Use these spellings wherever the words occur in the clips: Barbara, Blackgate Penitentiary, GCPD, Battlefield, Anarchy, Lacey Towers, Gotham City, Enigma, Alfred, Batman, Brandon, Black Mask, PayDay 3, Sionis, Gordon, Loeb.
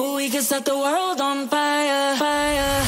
We can set the world on fire, fire.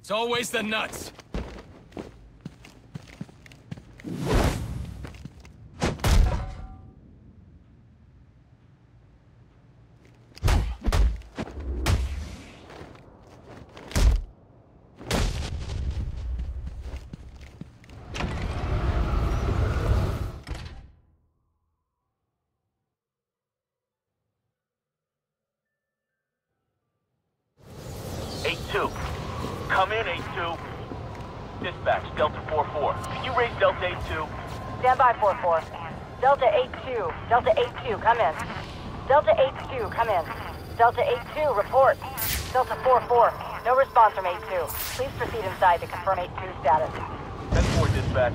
It's always the nuts. Come in, 8-2. Dispatch, Delta 4-4. Can you raise Delta 8-2? Stand by, 4-4. Delta 8-2. Delta 8-2, come in. Delta 8-2, come in. Delta 8-2, report. Delta 4-4. No response from 8-2. Please proceed inside to confirm 8-2 status. 10-4, dispatch.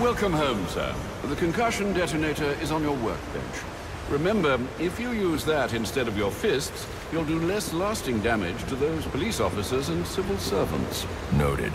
Welcome home, sir. The concussion detonator is on your workbench. Remember, if you use that instead of your fists, you'll do less lasting damage to those police officers and civil servants. Noted.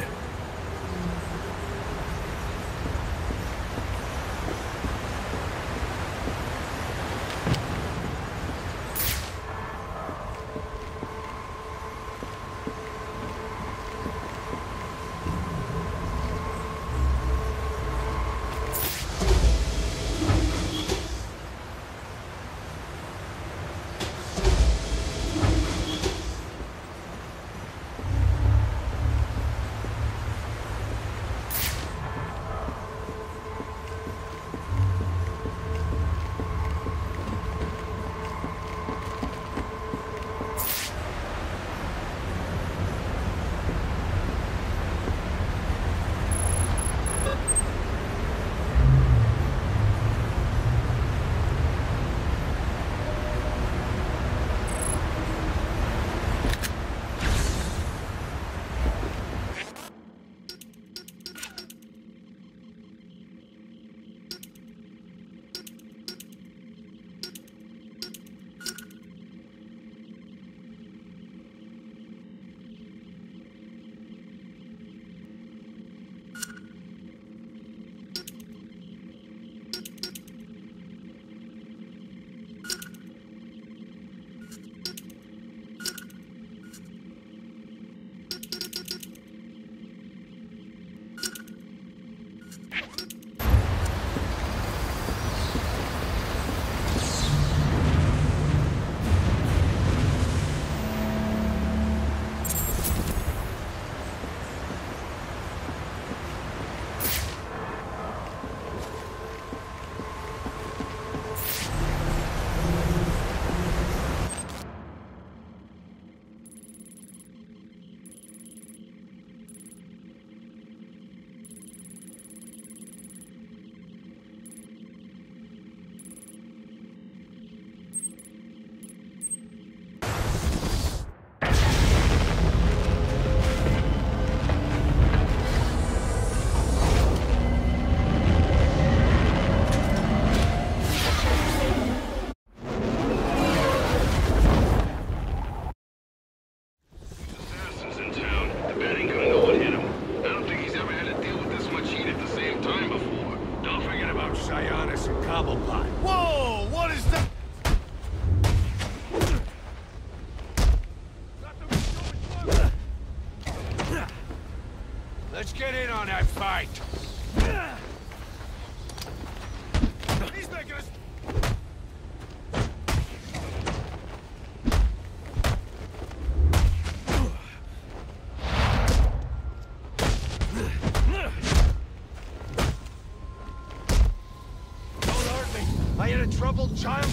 Let's get in on that fight. He's making us... Don't hurt me. I had a troubled child.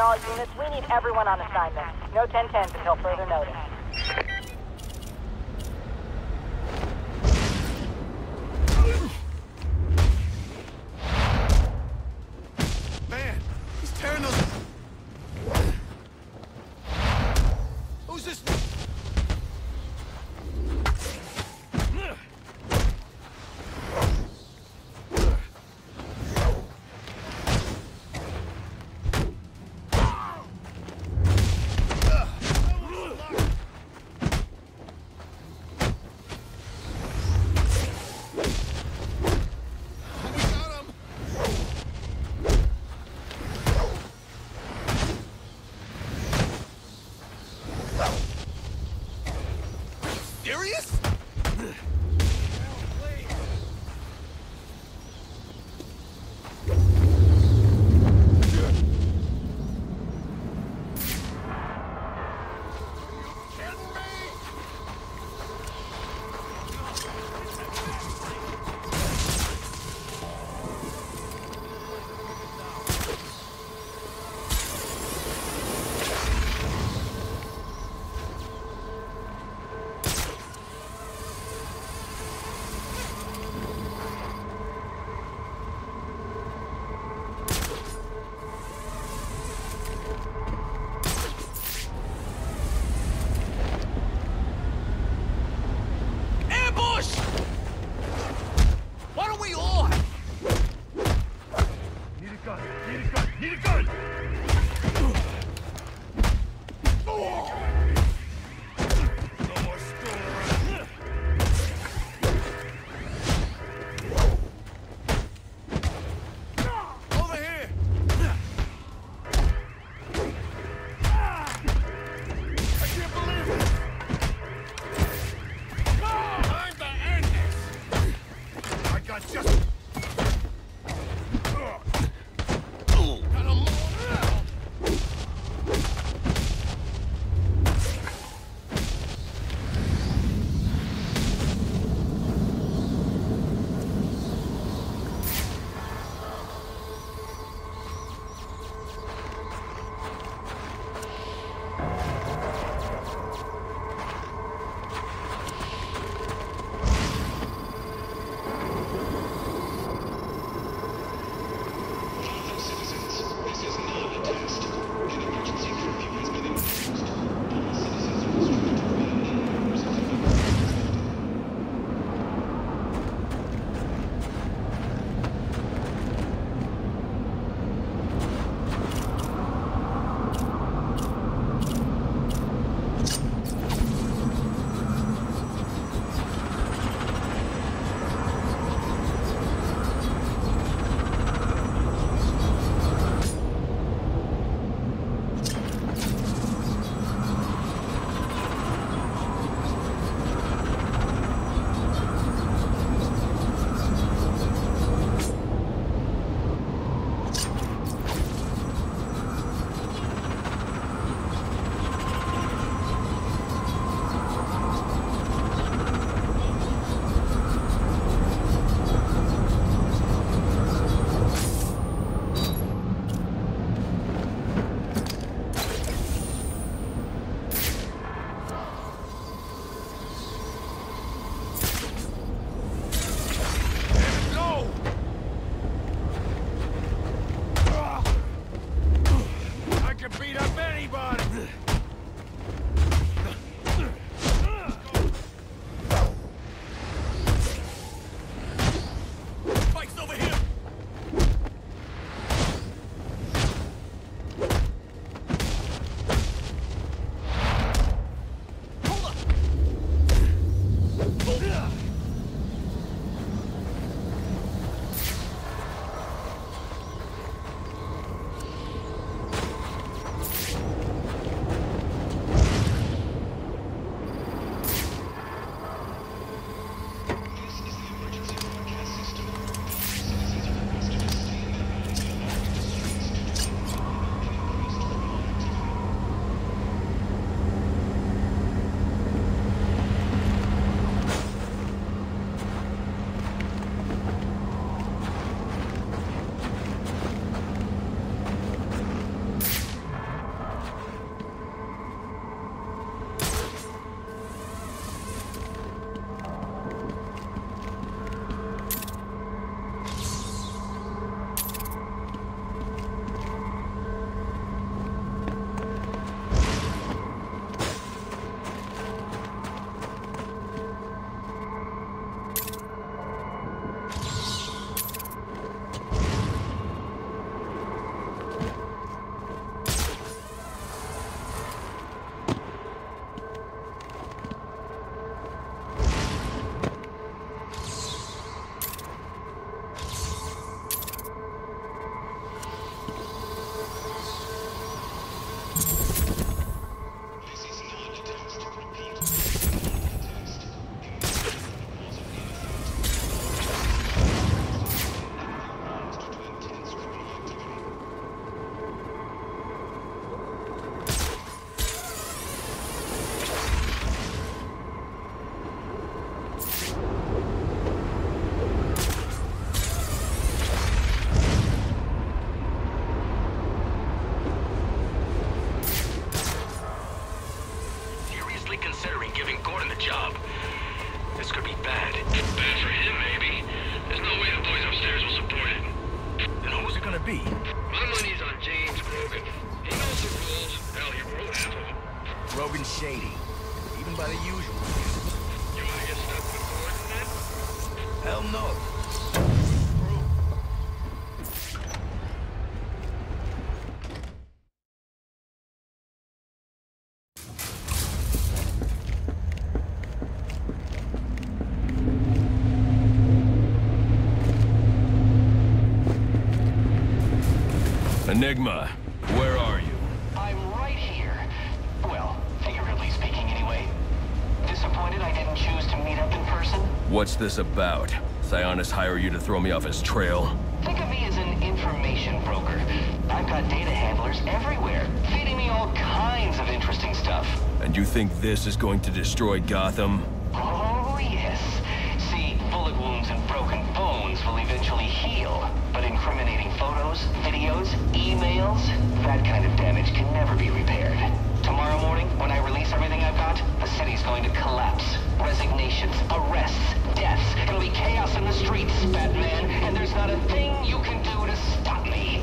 All units, we need everyone on assignment. No 10-10s until further notice. Man, he's tearing those... Who's this? Serious? can beat up anybody! Enigma, where are you? I'm right here. Well, figuratively speaking anyway. Disappointed I didn't choose to meet up in person? What's this about? Sionis hire you to throw me off his trail? Think of me as an information broker. I've got data handlers everywhere, feeding me all kinds of interesting stuff. And you think this is going to destroy Gotham? Oh, yes. See, bullet wounds and broken bones will eventually heal, but incriminating photos, videos, emails, that kind of damage can never be repaired. Tomorrow morning, when I release everything I've got, the city's going to collapse. Resignations, arrests, deaths. It'll be chaos in the streets, Batman, and there's not a thing you can do to stop me.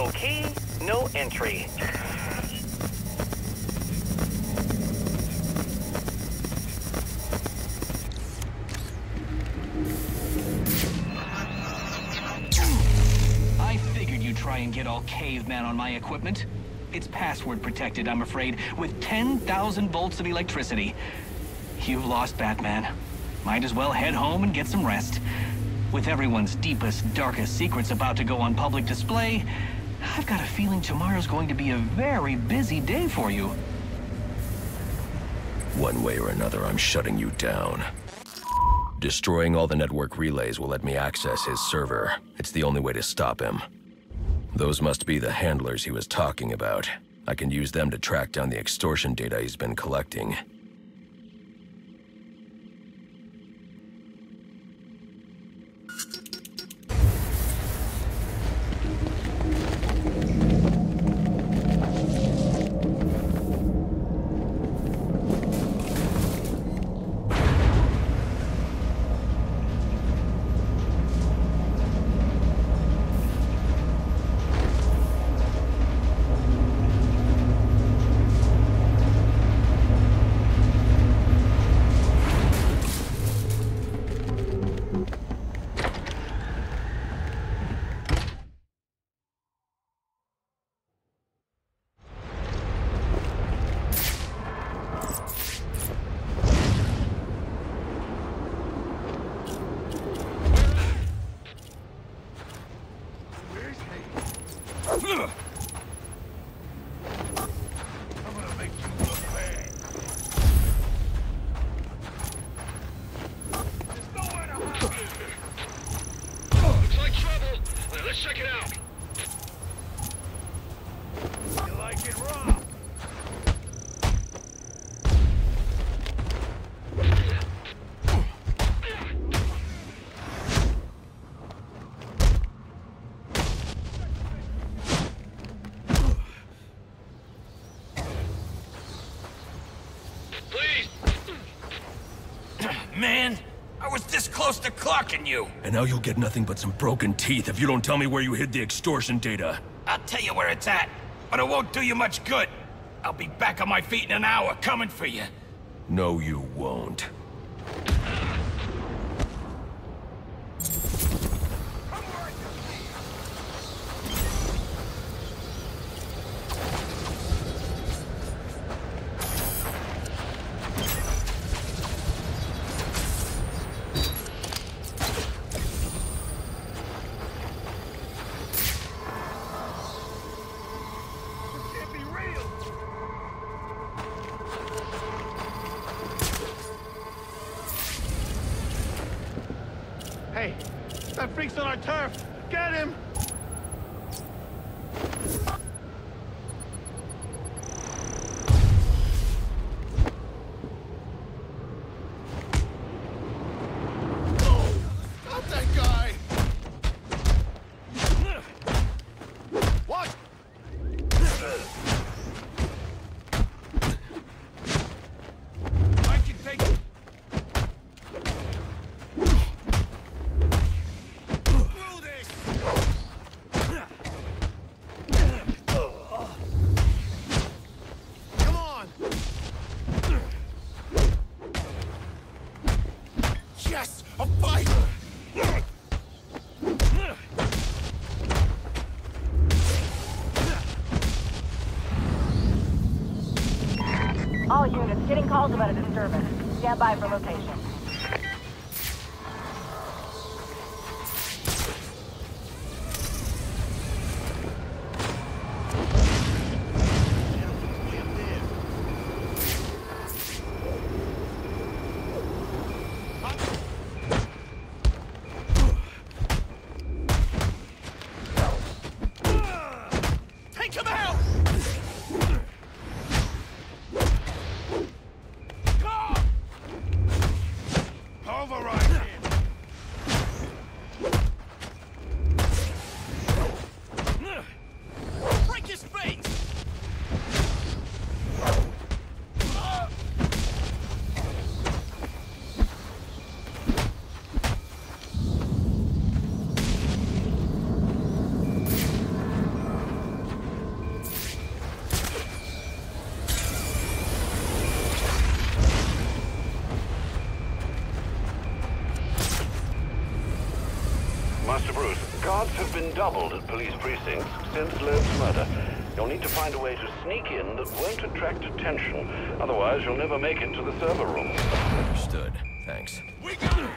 No key, no entry. I figured you'd try and get all caveman on my equipment. It's password protected, I'm afraid, with 10,000 volts of electricity. You've lost, Batman. Might as well head home and get some rest. With everyone's deepest, darkest secrets about to go on public display, I've got a feeling tomorrow's going to be a very busy day for you. One way or another, I'm shutting you down. Destroying all the network relays will let me access his server. It's the only way to stop him. Those must be the handlers he was talking about. I can use them to track down the extortion data he's been collecting. Man, I was this close to clocking you. And now you'll get nothing but some broken teeth if you don't tell me where you hid the extortion data. I'll tell you where it's at, but it won't do you much good. I'll be back on my feet in an hour, coming for you. No, you won't. Calls about a disturbance. Stand by for location. Have been doubled at police precincts since Loeb's murder. You'll need to find a way to sneak in that won't attract attention. Otherwise, you'll never make it to the server room. Understood. Thanks. We got it!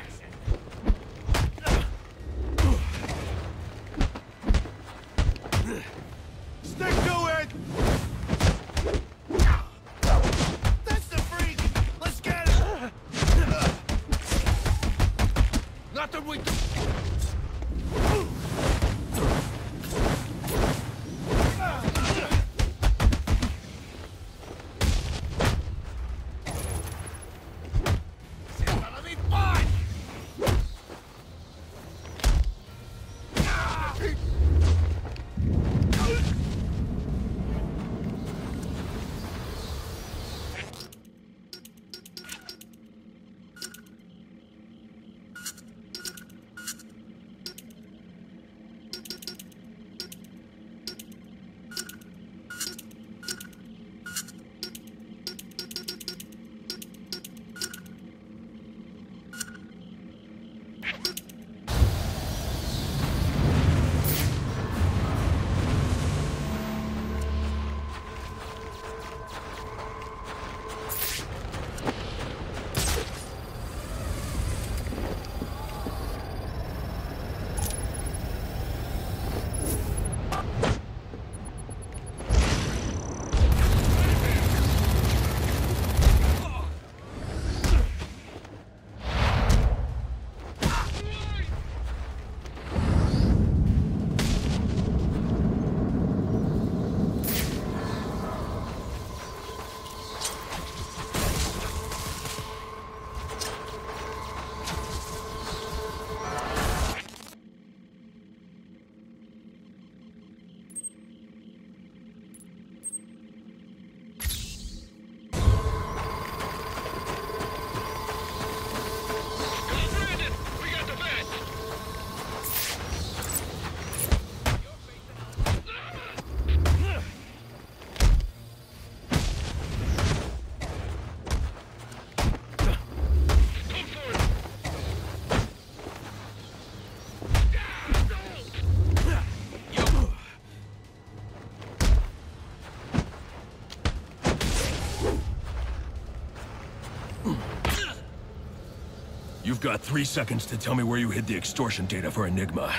You've got 3 seconds to tell me where you hid the extortion data for Enigma.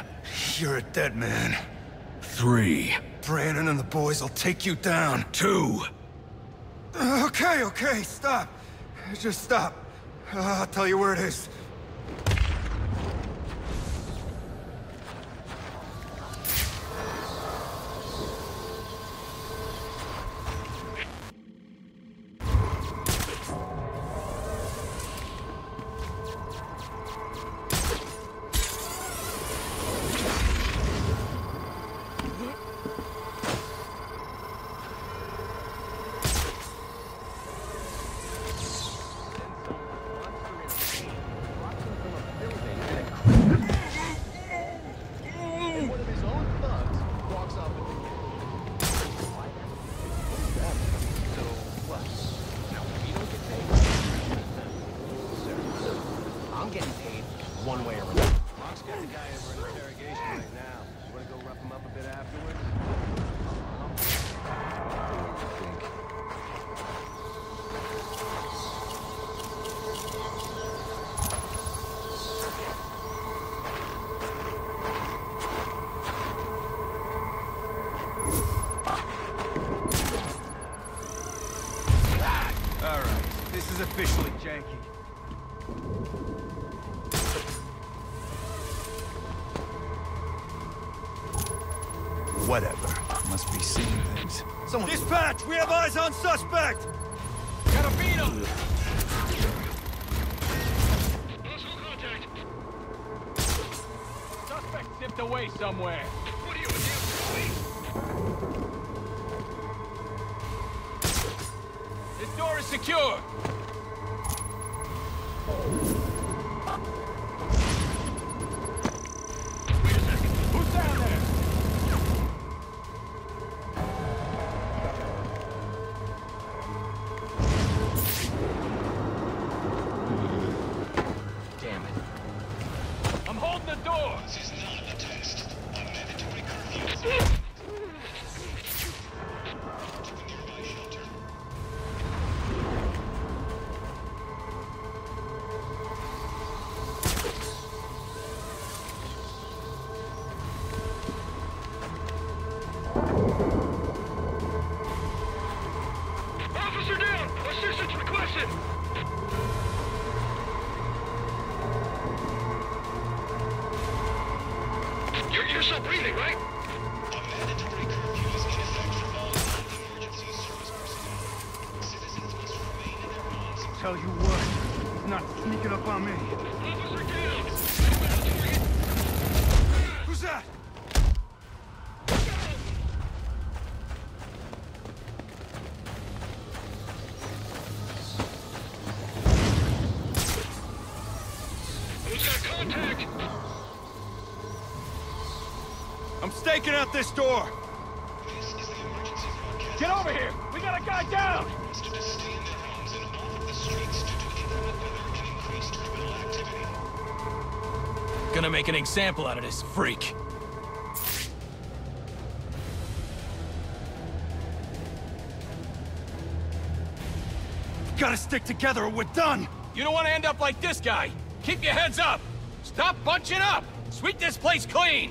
You're a dead man. 3. Brandon and the boys will take you down. 2. Okay, stop. Just stop. I'll tell you where it is. Dispatch! We have eyes on suspect! Gotta beat him! Hostile contact! Suspect zipped away somewhere. What are you, a damn? This door is secure! Taking out this door! This is the emergency broadcast. Get over here! We got a guy down! ...to stay in their homes and off of the streets due to inclement weather and increased criminal activity. Gonna make an example out of this freak. Gotta stick together or we're done! You don't want to end up like this guy! Keep your heads up! Stop bunching up! Sweep this place clean!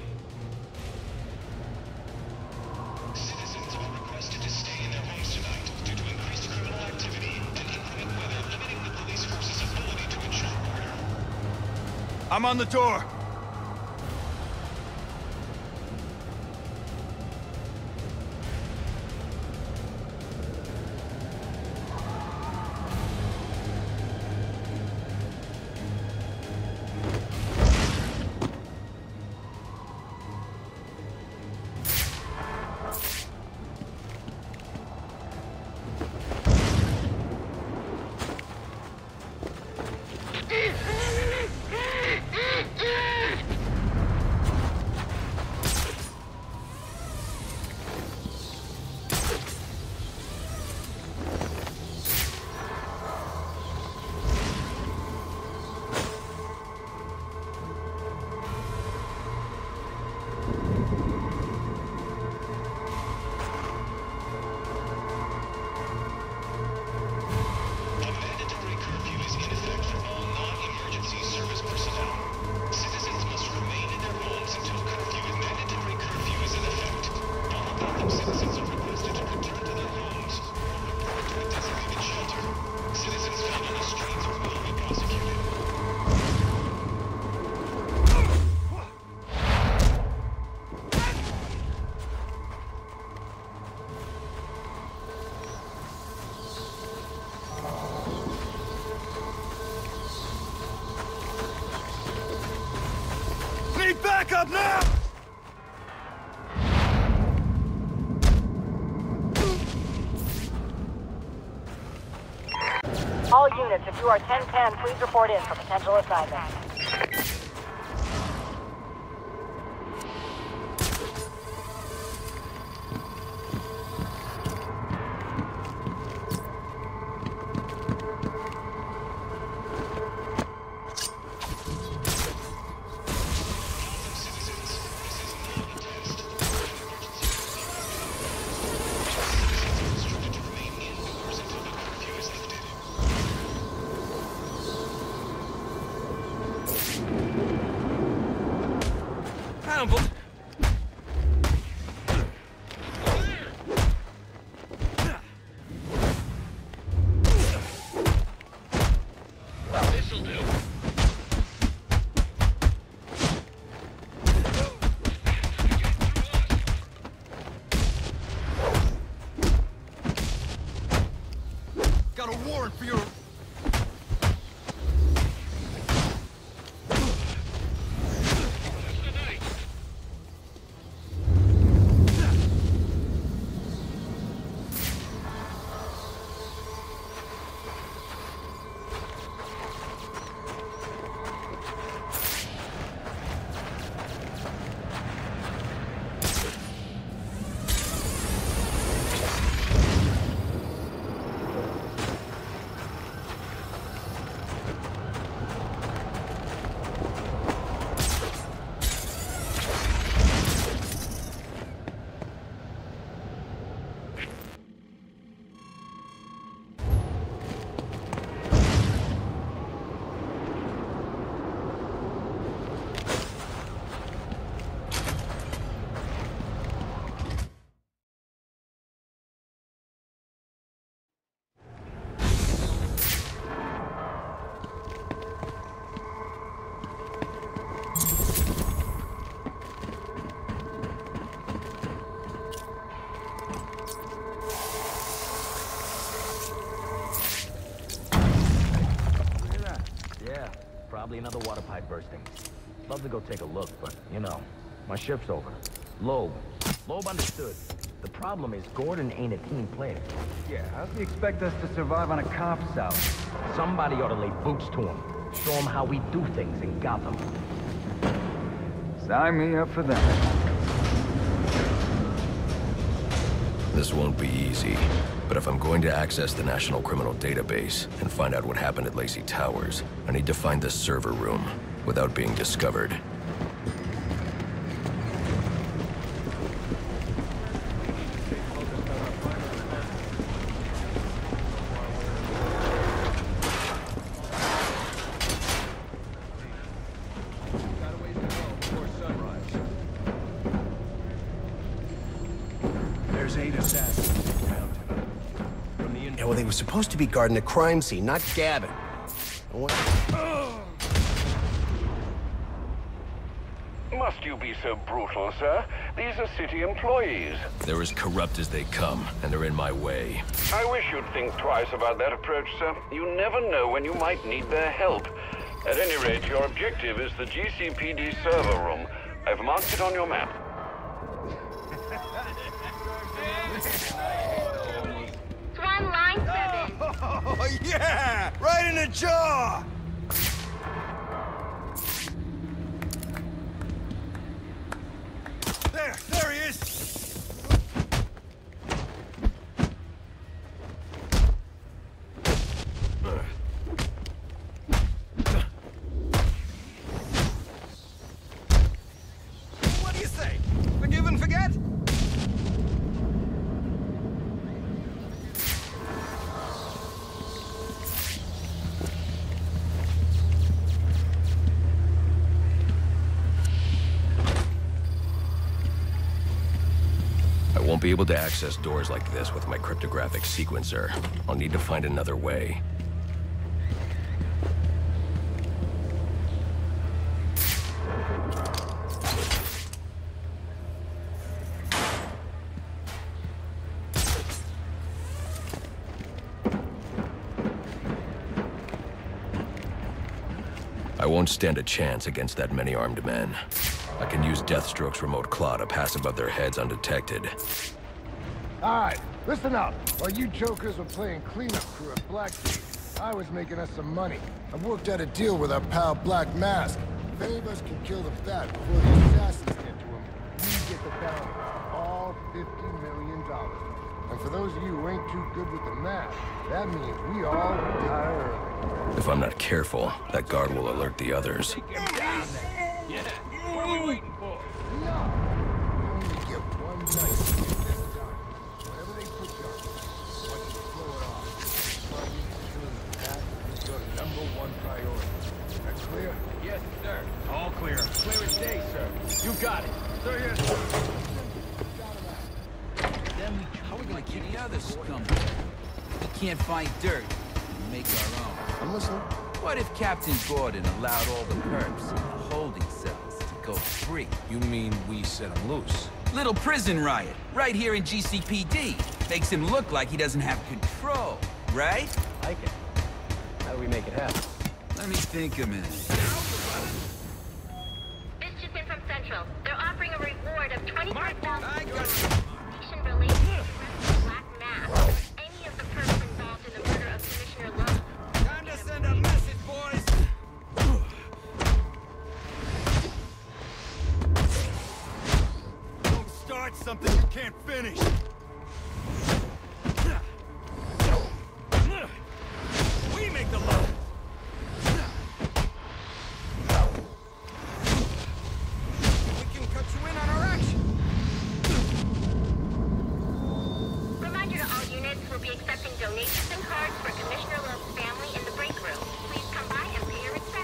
I'm on the door. Back up now! All units, if you are 1010, please report in for potential assignment. Probably another water pipe bursting. Love to go take a look, but, you know, my shift's over. Loeb understood. The problem is Gordon ain't a team player. Yeah, how do you expect us to survive on a cop's out? Somebody ought to lay boots to him. Show him how we do things in Gotham. Sign me up for that. This won't be easy. But if I'm going to access the National Criminal Database and find out what happened at Lacey Towers, I need to find this server room without being discovered. Supposed to be guarding a crime scene, not Gavin. Must you be so brutal, sir? These are city employees. They're as corrupt as they come, and they're in my way. I wish you'd think twice about that approach, sir. You never know when you might need their help. At any rate, your objective is the GCPD server room. I've marked it on your map. Oh, yeah! Right in the jaw! There he is! What do you say? Forgive and forget? Be able to access doors like this with my cryptographic sequencer. I'll need to find another way. I won't stand a chance against that many armed men. I can use Deathstroke's remote claw to pass above their heads undetected. Alright, listen up. While you jokers were playing cleanup crew at Blackgate, I was making us some money. I worked out a deal with our pal Black Mask. If any of us can kill the Bat before the assassins get to him, we get the bounty. All $50 million. And for those of you who ain't too good with the math, that means we all retire early. If I'm not careful, that guard will alert the others. Yeah. What are we waiting for? No. We only get one night to get this done. Whatever they put you on, once you blow it off, what you need to do in the past is your #1 priority. Is that clear? Yes, sir. All clear. Clear as day, sir. You got it. Sir, yes, sir. Then how are we gonna get out of this scum? We can't find dirt and make our own. I'm listening. What if Captain Gordon allowed all the perps in the holding cells to go free? You mean we set him loose? Little prison riot, right here in GCPD. Makes him look like he doesn't have control, right? Like it. How do we make it happen? Let me think a minute. This just in from Central. They're offering a reward of $25,000. I got you. Release from Black Mask. Any of the perps involved in the murder of Commissioner Loeb. Time to send a message. Something you can't finish. We make the love. We can cut you in on our action. Reminder to all units, we'll be accepting donations and cards for Commissioner Loeb's family in the break room. Please come by and pay your respects.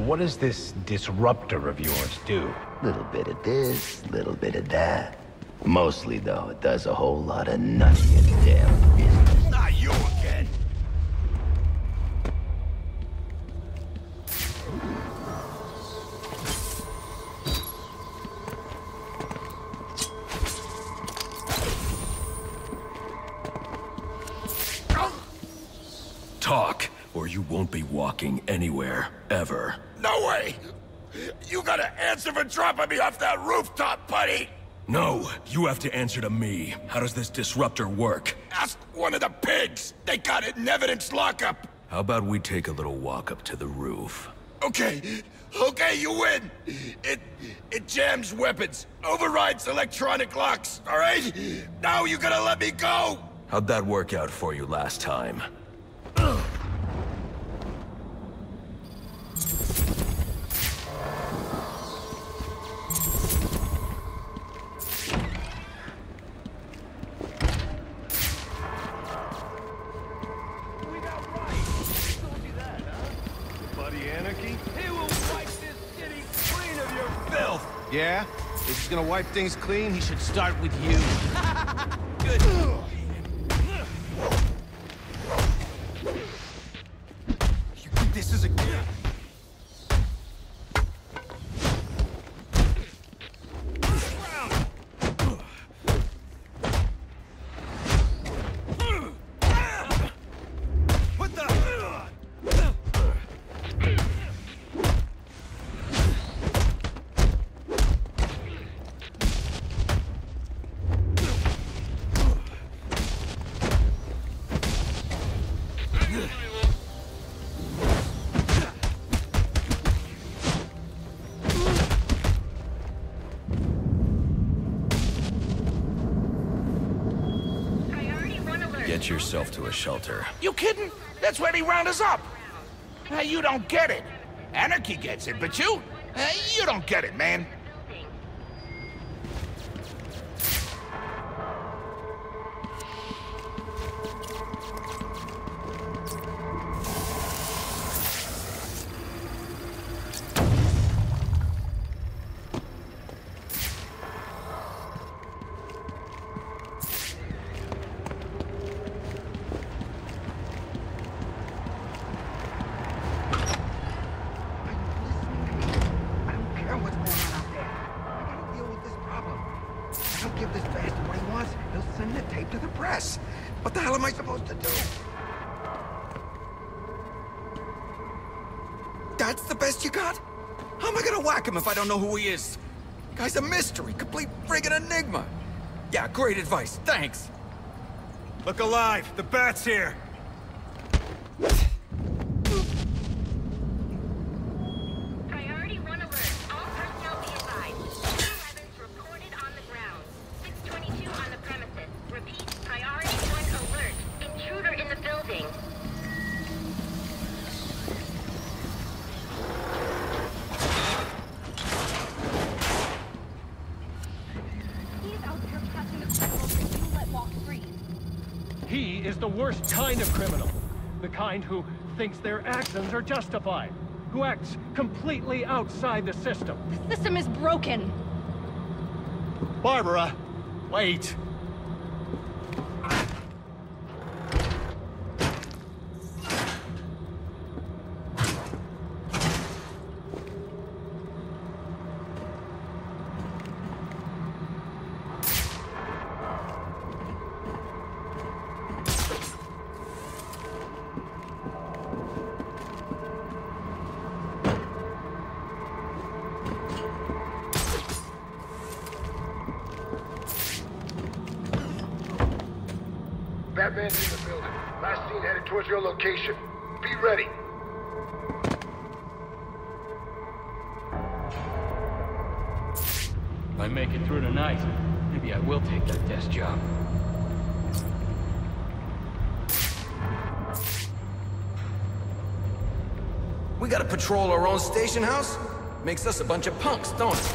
What does this disruptor of yours do? Little bit of this, little bit of that. Mostly, though, it does a whole lot of nutty and damn business. Not you again! Talk, or you won't be walking anywhere, ever. No way! You gotta answer for dropping me off that rooftop, buddy! No, you have to answer to me. How does this disruptor work? Ask one of the pigs! They got it in evidence lockup! How about we take a little walk up to the roof? Okay, you win! It jams weapons, overrides electronic locks, alright? Now you gotta let me go! How'd that work out for you last time? Yeah? If he's gonna wipe things clean, he should start with you. Good. You think this is a game? Yourself to a shelter. You kidding? That's where they round us up. You don't get it. Anarchy gets it, but you don't get it, man. send the tape to the press. What the hell am I supposed to do? That's the best you got? How am I gonna whack him if I don't know who he is? The guy's a mystery, complete friggin' enigma. Yeah, great advice, thanks. Look alive, the bat's here. Kind of criminal. The kind who thinks their actions are justified. Who acts completely outside the system. The system is broken. Barbara, wait. Control our own station house? Makes us a bunch of punks, don't it?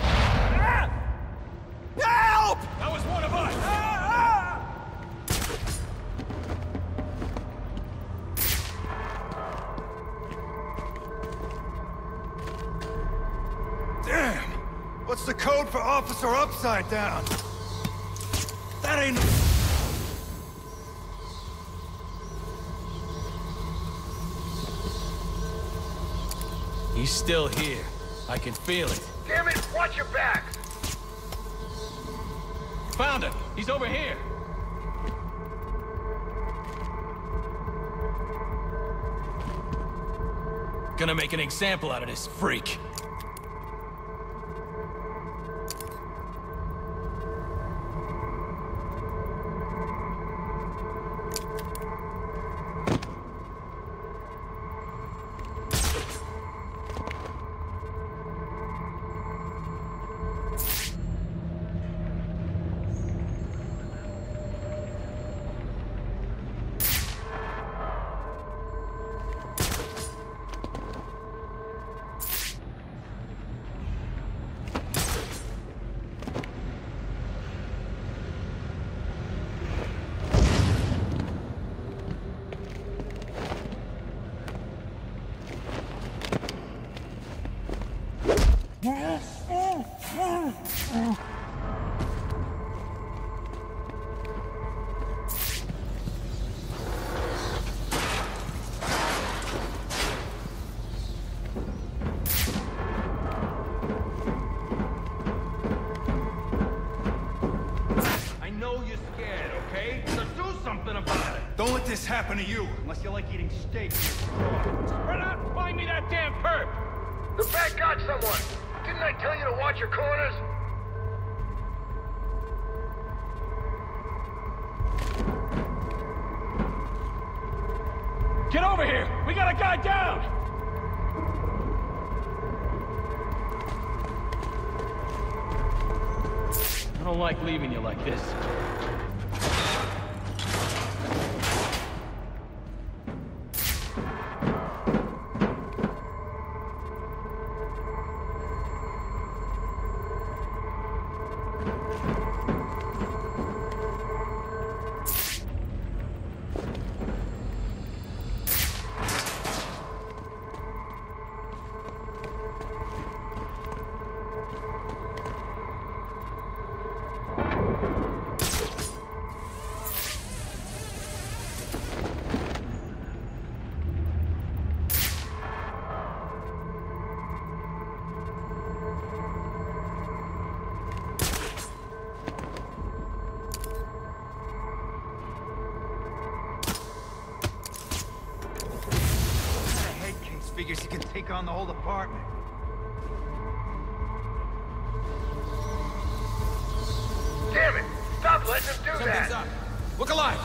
Help! That was one of us! Damn! What's the code for Officer Upside Down? That ain't no... He's still here. I can feel it. Damn it! Watch your back! Found him! He's over here! Gonna make an example out of this freak. Happen to you, unless you like eating steak. Spread out and find me that damn perp! The bat got someone! Didn't I tell you to watch your corners? Get over here! We got a guy down! I don't like leaving you like this. figures he can take on the whole department. Damn it! Stop letting him do that! Something's up. Look alive!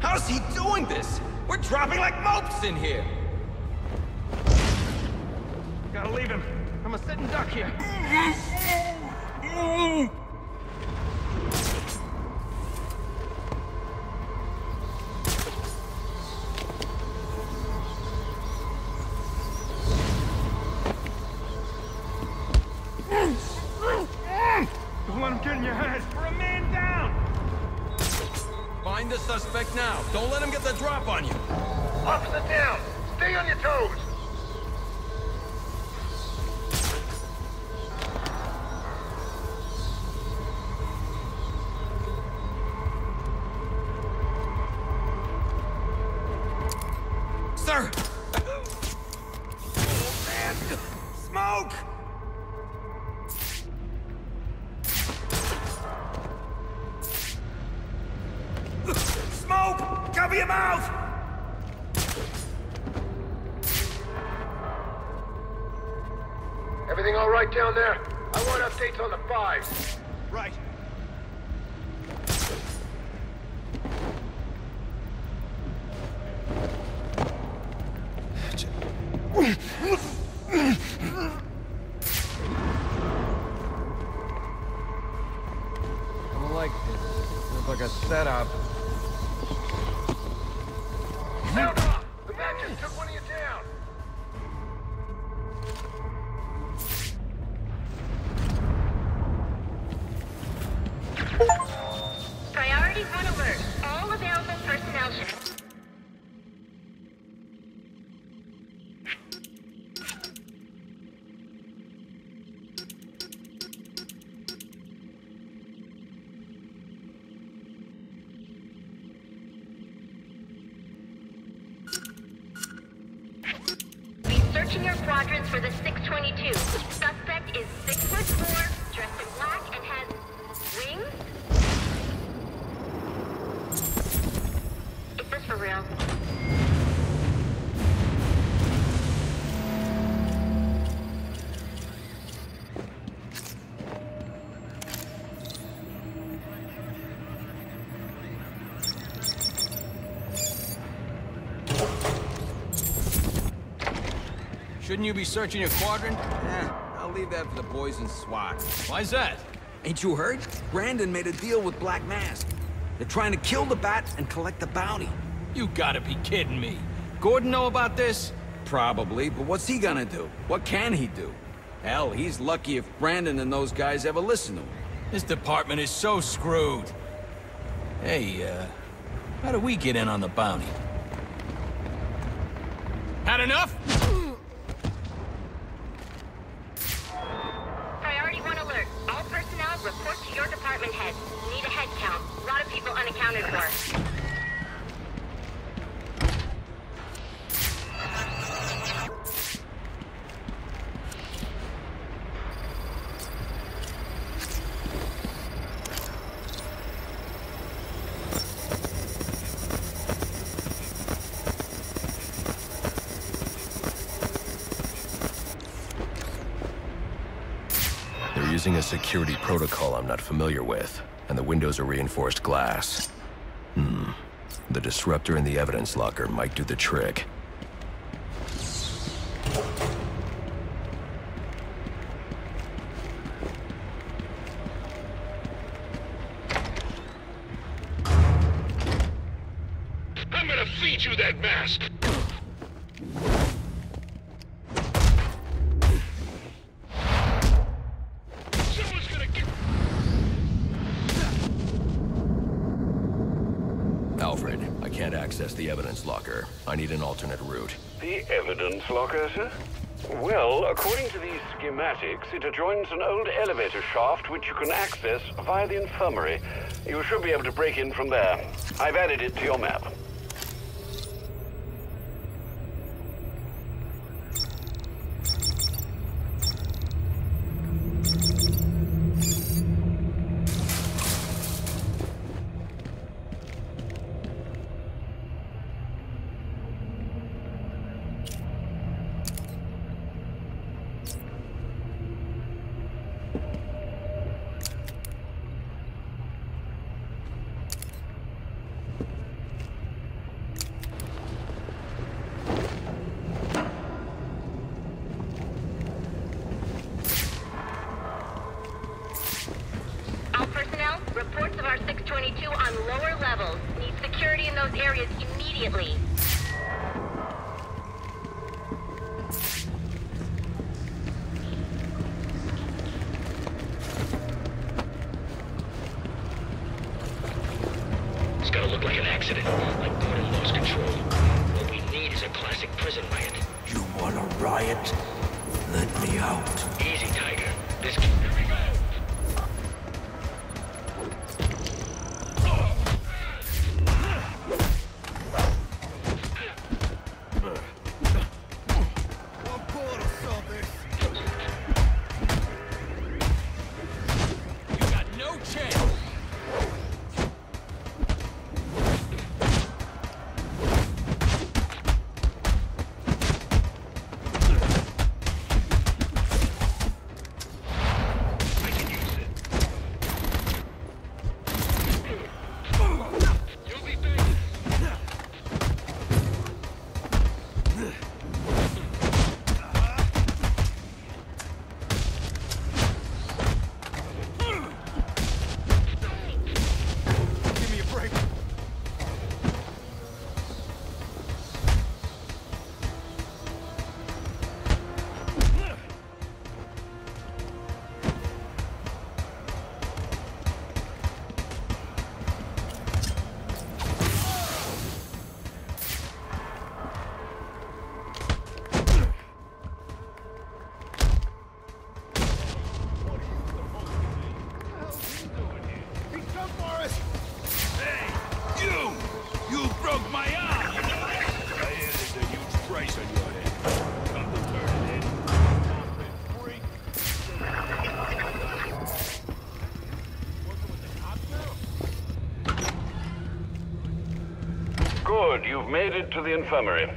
How's he doing this? We're dropping like mopes in here! Gotta leave him. I'm a sitting duck here. Don't let him get in your head. We're a man down. Find the suspect now. Don't let him get the drop on you. Officer down. Stay on your toes. Your quadrants for the 622. Suspect is 6'4", dressed in black, and has wings? Is this for real? Shouldn't you be searching your quadrant? I'll leave that for the boys in SWAT. Why's that? Ain't you heard? Brandon made a deal with Black Mask. They're trying to kill the bat and collect the bounty. You gotta be kidding me. Gordon know about this? Probably, but what's he gonna do? What can he do? Hell, he's lucky if Brandon and those guys ever listen to him. This department is so screwed. Hey, how do we get in on the bounty? Had enough? A security protocol I'm not familiar with, and the windows are reinforced glass. The disruptor in the evidence locker might do the trick. I'm gonna feed you that mask! The evidence locker. I need an alternate route. The evidence locker, sir? Well, according to these schematics, it adjoins an old elevator shaft which you can access via the infirmary. You should be able to break in from there. I've added it to your map. areas immediately. It's gonna look like an accident, like Gordon lost control. What we need is a classic prison riot. You want a riot? Let me out. Easy, Tiger. This can... You've made it to the infirmary.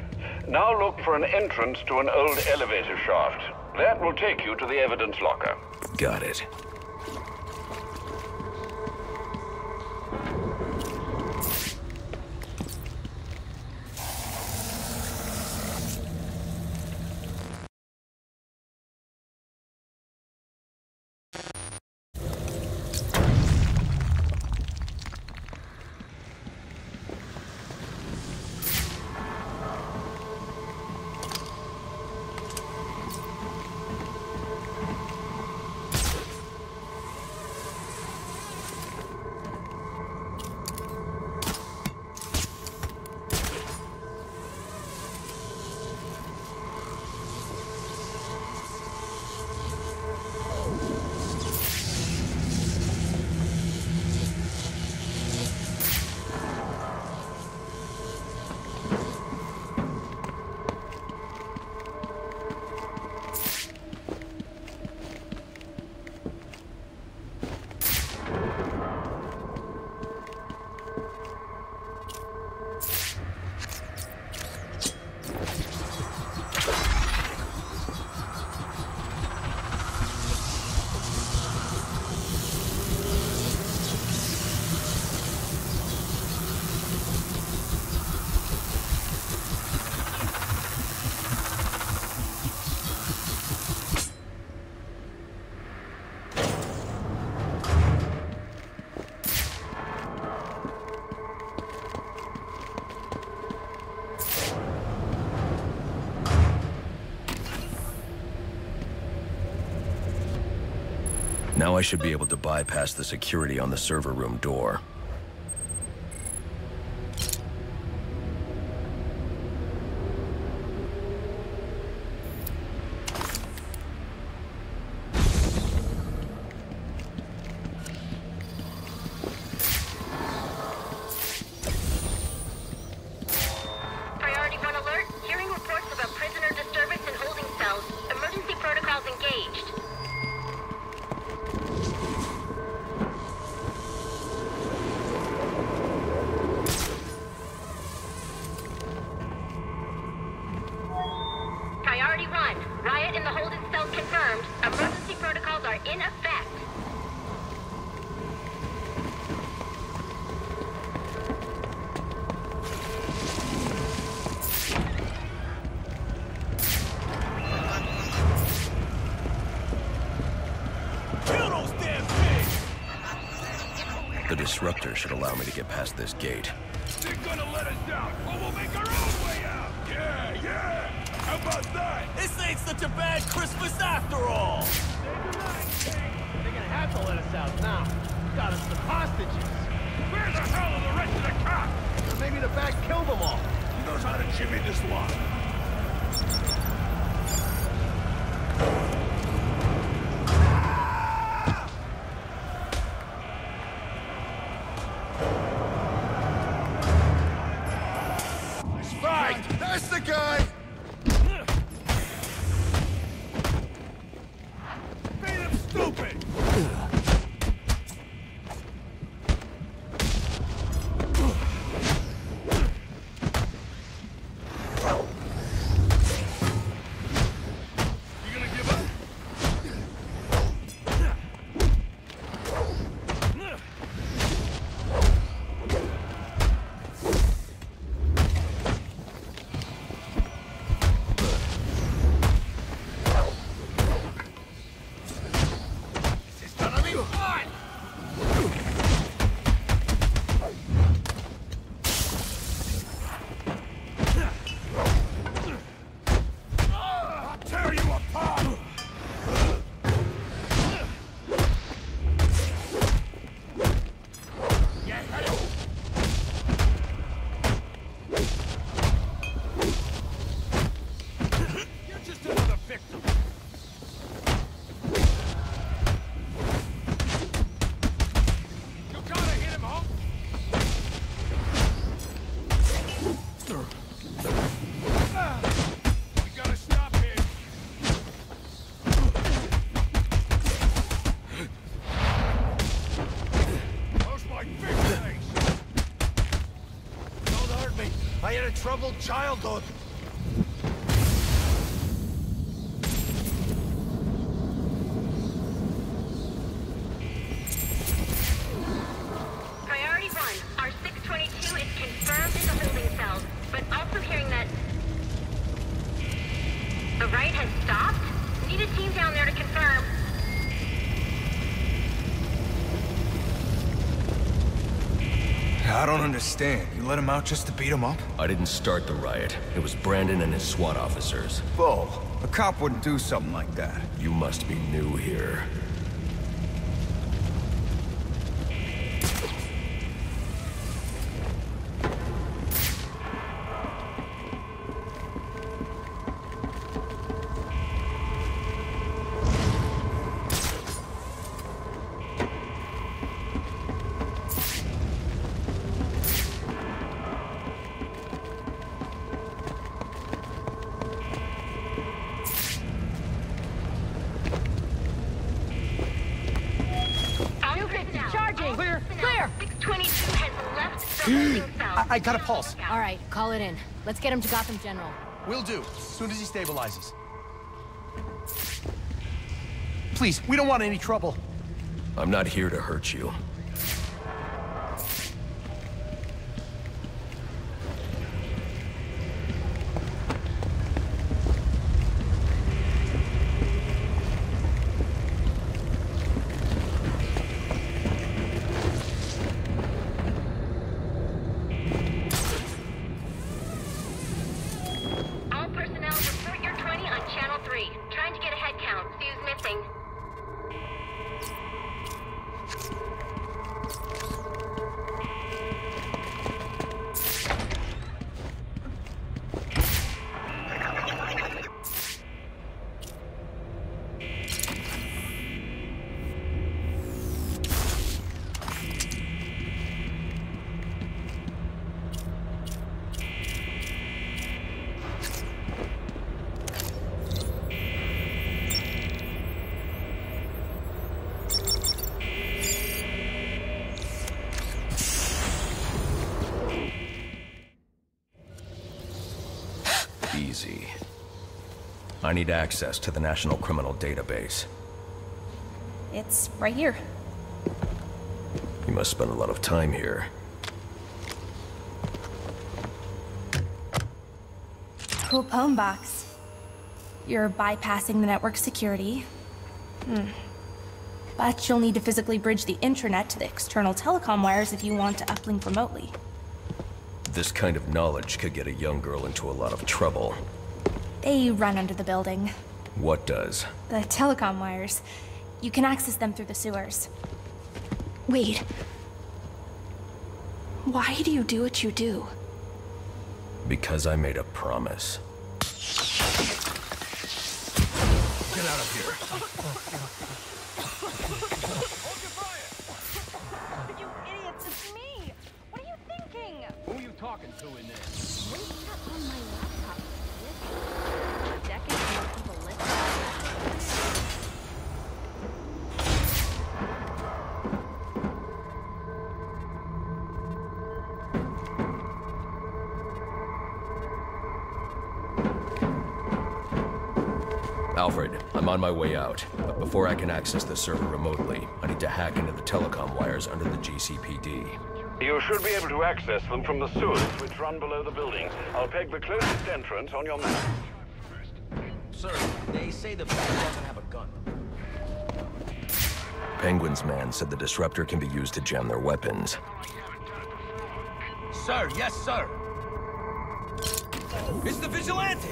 Now look for an entrance to an old elevator shaft. That will take you to the evidence locker. Got it. Now I should be able to bypass the security on the server room door. The disruptor should allow me to get past this gate. They're gonna let us out, or we'll make our own way out! Yeah, yeah! How about that? This ain't such a bad Christmas after all! They're gonna have to let us out now. They got us the hostages. Where the hell are the rest of the cops? Maybe the back killed them all. Who knows how to jimmy this lot? Troubled childhood. Priority 1, our 622 is confirmed in the holding cells, but also hearing that the riot has stopped. Need a team down there to confirm. I don't understand. You let him out just to beat him up? I didn't start the riot. It was Brandon and his SWAT officers. Bull. A cop wouldn't do something like that. You must be new here. I got a pulse. All right, call it in. Let's get him to Gotham General. Will do, as soon as he stabilizes. Please, we don't want any trouble. I'm not here to hurt you. I need access to the National Criminal Database. It's right here. You must spend a lot of time here. Cool poem box. You're bypassing the network security. But you'll need to physically bridge the intranet to the external telecom wires if you want to uplink remotely. This kind of knowledge could get a young girl into a lot of trouble. They run under the building. What does? The telecom wires. You can access them through the sewers. Wait. Why do you do what you do? Because I made a promise. Get out of here. You idiots, it's me. What are you thinking? Who are you talking to in there? What do you got on my laptop? Decades of people listening. Alfred, I'm on my way out, but before I can access the server remotely, I need to hack into the telecom wires under the GCPD. You should be able to access them from the sewers, which run below the building. I'll peg the closest entrance on your map. Sir, they say the bad doesn't have a gun. Penguin's man said the disruptor can be used to jam their weapons. Sir, yes, sir! It's the vigilante!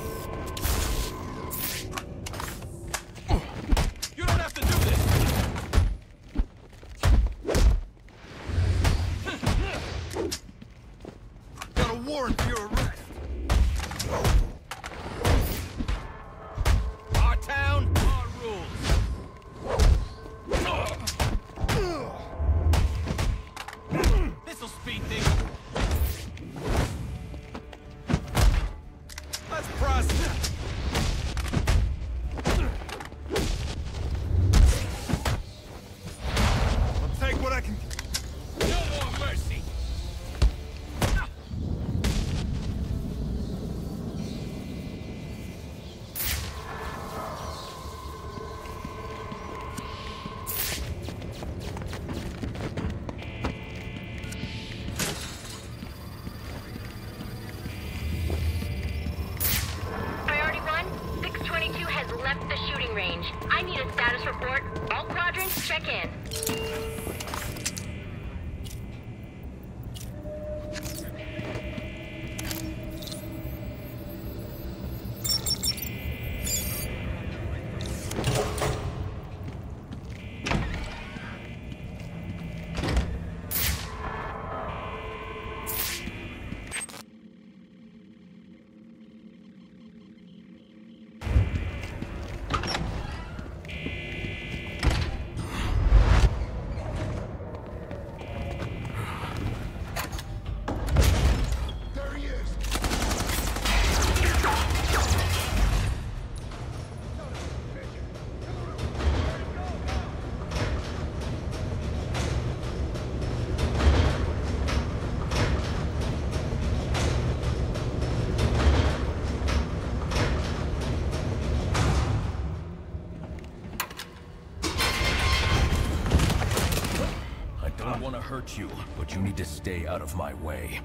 Hurt you, but you need to stay out of my way.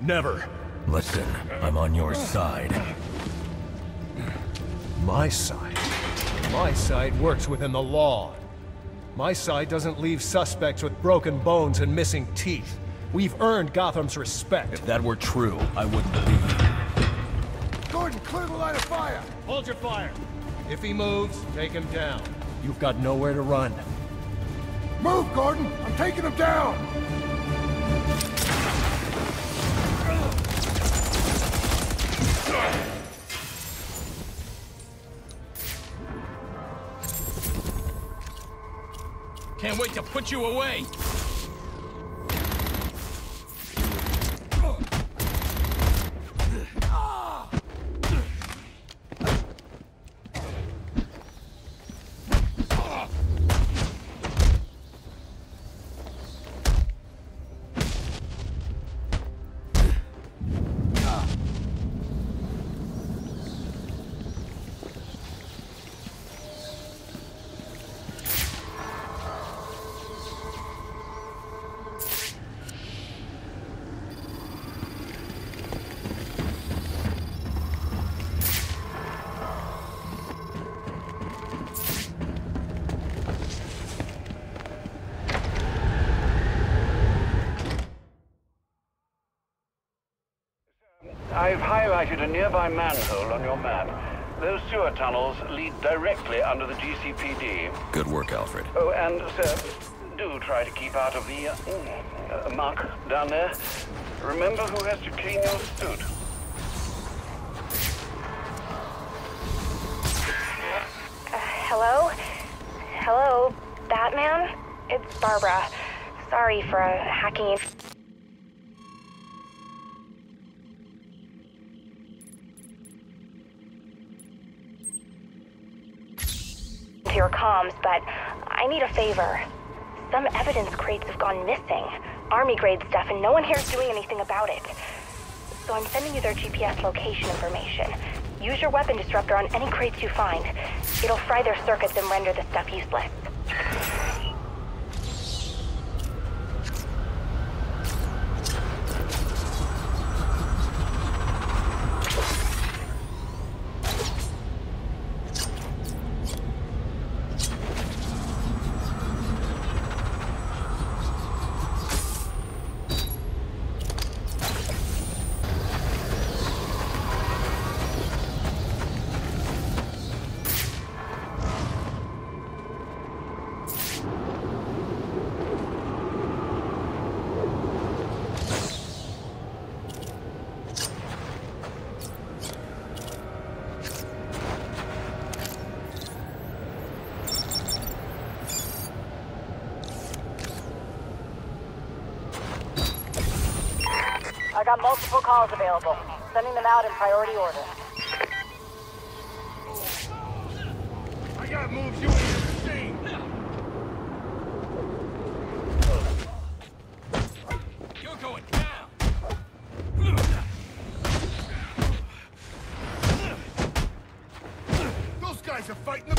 Never. Listen, I'm on your side. My side? My side works within the law. My side doesn't leave suspects with broken bones and missing teeth. We've earned Gotham's respect. If that were true, I wouldn't believe it. Gordon, clear the line of fire! Hold your fire! If he moves, take him down. You've got nowhere to run. Move, Gordon! I'm taking him down! Can't wait to put you away! I've highlighted a nearby manhole on your map. Those sewer tunnels lead directly under the GCPD. Good work, Alfred. Oh, and, sir, do try to keep out of the muck down there. Remember who has to clean your suit. Hello? Hello, Batman? It's Barbara. Sorry for hacking. To your comms, but I need a favor. Some evidence crates have gone missing. Army-grade stuff, and no one here is doing anything about it. So I'm sending you their GPS location information. Use your weapon disruptor on any crates you find. It'll fry their circuits and render the stuff useless. I got multiple calls available. Sending them out in priority order. I got moves you ain't seen. You're going down. Those guys are fighting them.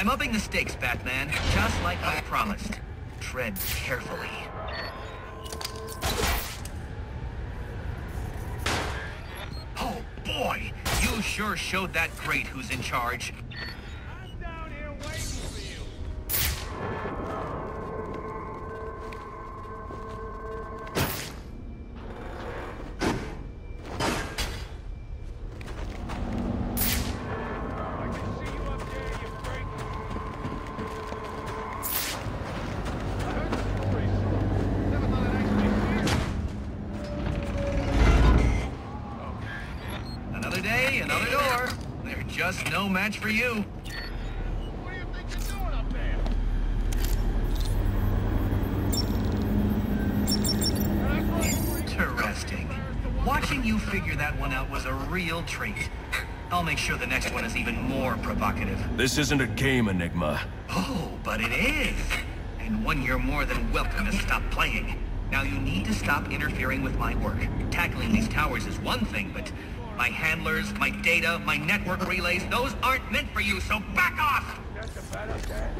I'm upping the stakes, Batman, just like I promised. Tread carefully. Oh boy, you sure showed that grate who's in charge. I'm down here waiting for you. I can see you up there, you freak. I heard the stories. Never thought I'd actually see you. Okay. Another day, another door. They're just no match for you. Watching you figure that one out was a real treat. I'll make sure the next one is even more provocative. This isn't a game, Enigma. Oh, but it is. And one you're more than welcome to stop playing. Now you need to stop interfering with my work. Tackling these towers is one thing, but my handlers, my data, my network relays, those aren't meant for you, so back off! That's a bad idea.